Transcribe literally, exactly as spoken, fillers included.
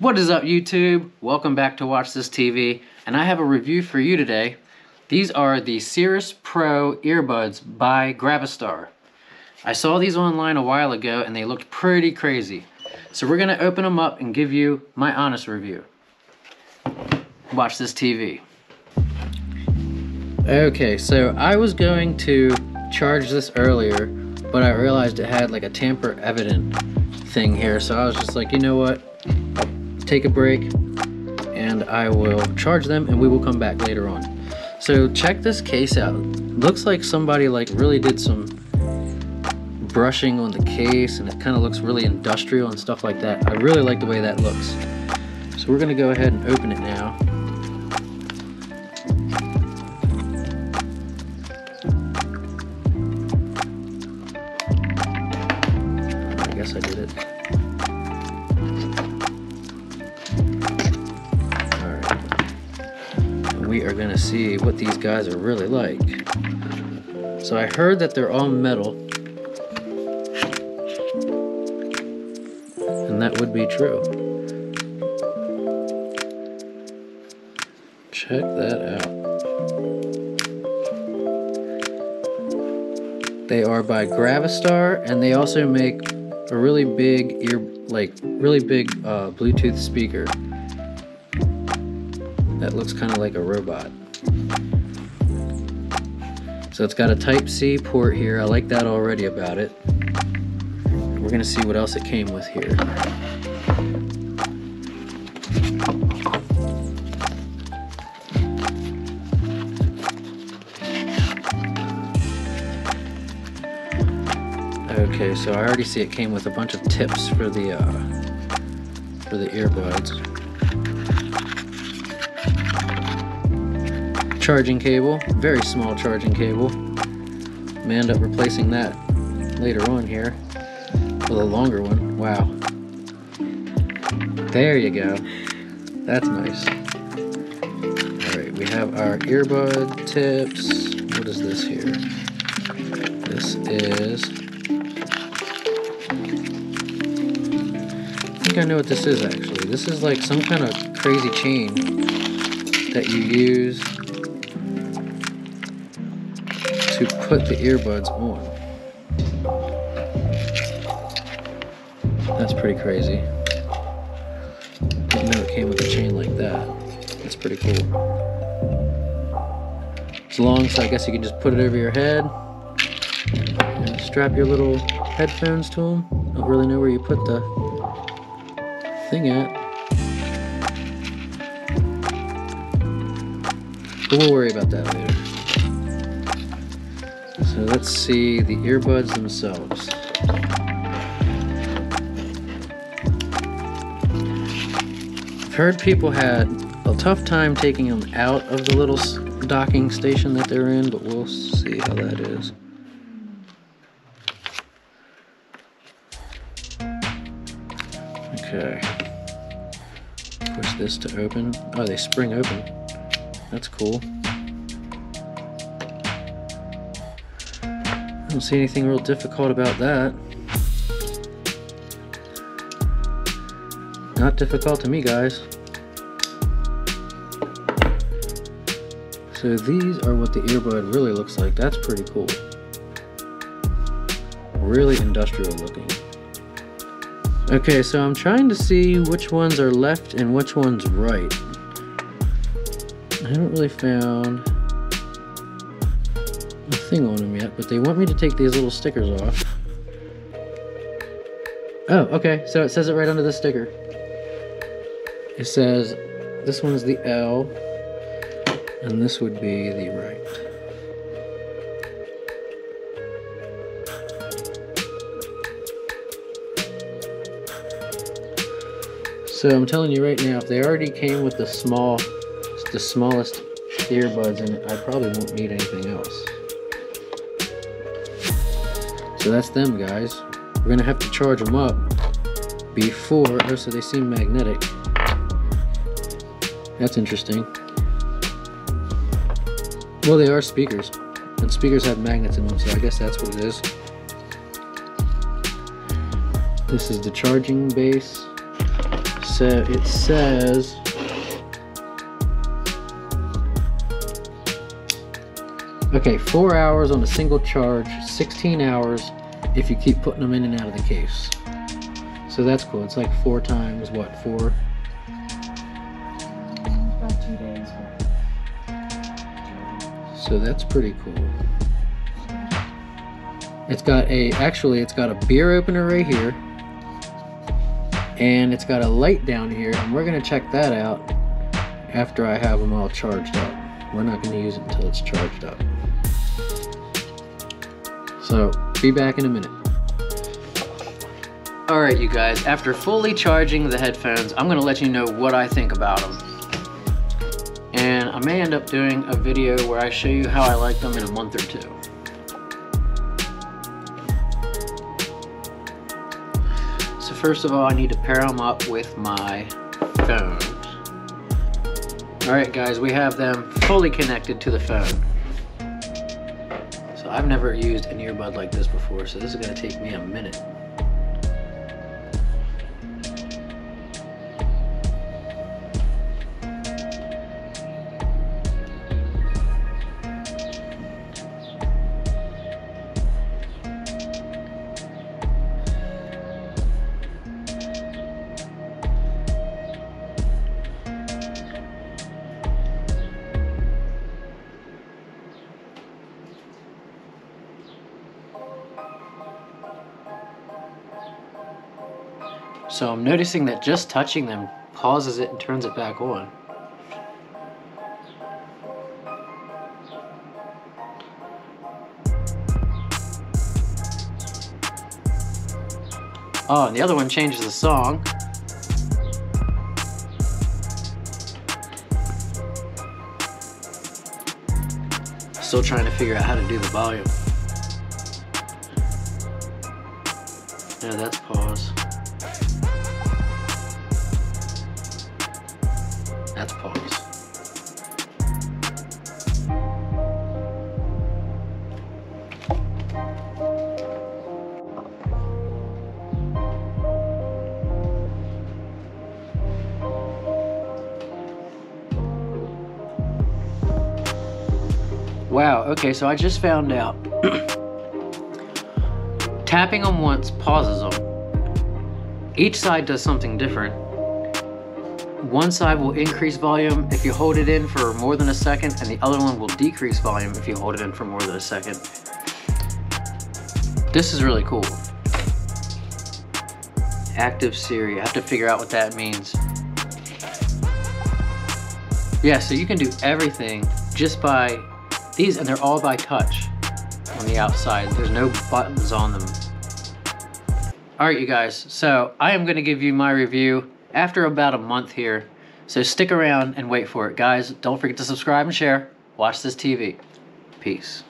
What is up, YouTube? Welcome back to Watch This T V, and I have a review for you today. These are the Sirius Pro earbuds by Gravastar. I saw these online a while ago and they looked pretty crazy. So we're gonna open them up and give you my honest review. Watch This T V. Okay, so I was going to charge this earlier, but I realized it had like a tamper evident thing here. So I was just like, you know what? Take a break and I will charge them and we will come back later on. So check this case out. Looks like somebody like really did some brushing on the case, and it kind of looks really industrial and stuff like that. I really like the way that looks. So we're gonna go ahead and open it now. I guess I did it. We are gonna see what these guys are really like. So I heard that they're all metal, and that would be true. Check that out. They are by Gravastar, and they also make a really big ear, like really big uh, Bluetooth speaker. That looks kind of like a robot. So it's got a Type C port here. I like that already about it. We're gonna see what else it came with here. Okay, so I already see it came with a bunch of tips for the uh, for the earbuds. Charging cable, very small charging cable. May end up replacing that later on here with a longer one. Wow. There you go. That's nice. All right, we have our earbud tips. What is this here? This is, I think I know what this is actually. This is like some kind of crazy chain that you use to put the earbuds on. That's pretty crazy. Didn't know it came with a chain like that. That's pretty cool. It's long, so I guess you can just put it over your head and strap your little headphones to them. I don't really know where you put the thing at, but we'll worry about that later. So let's see the earbuds themselves. I've heard people had a tough time taking them out of the little docking station that they're in, but we'll see how that is. Okay. Push this to open. Oh, they spring open. That's cool. I don't see anything real difficult about that. Not difficult to me, guys. So these are what the earbud really looks like. That's pretty cool. Really industrial looking. Okay, so I'm trying to see which ones are left and which one's right. I haven't really found thing on them yet, but they want me to take these little stickers off. Oh, okay, so it says it right under the sticker. It says this one is the L and this would be the right. So I'm telling you right now, if they already came with the small, the smallest earbuds in it, I probably won't need anything else. So that's them, guys. We're gonna have to charge them up before, oh, so they seem magnetic. That's interesting. Well, they are speakers, and speakers have magnets in them, so I guess that's what it is. This is the charging base. So it says okay, four hours on a single charge, sixteen hours if you keep putting them in and out of the case. So that's cool. It's like four times what? Four? About two days. So that's pretty cool. It's got a, actually it's got a beer opener right here. And it's got a light down here, and we're gonna check that out after I have them all charged up. We're not gonna use it until it's charged up. So be back in a minute. Alright you guys, after fully charging the headphones, I'm going to let you know what I think about them. And I may end up doing a video where I show you how I like them in a month or two. So first of all, I need to pair them up with my phones. Alright guys, we have them fully connected to the phone. So I've never used an earbud like this before, so this is going to take me a minute. So I'm noticing that just touching them pauses it and turns it back on. Oh, and the other one changes the song. Still trying to figure out how to do the volume. Yeah, that's pause. That's pause. Wow, okay, so I just found out. Tapping them once pauses them. Each side does something different. One side will increase volume if you hold it in for more than a second, and the other one will decrease volume if you hold it in for more than a second. This is really cool. Active Siri, I have to figure out what that means. Yeah, so you can do everything just by these, and they're all by touch on the outside. There's no buttons on them. All right, you guys, so I am gonna give you my review after about a month here. So stick around and wait for it. Guys, don't forget to subscribe and share. Watch This T V. Peace.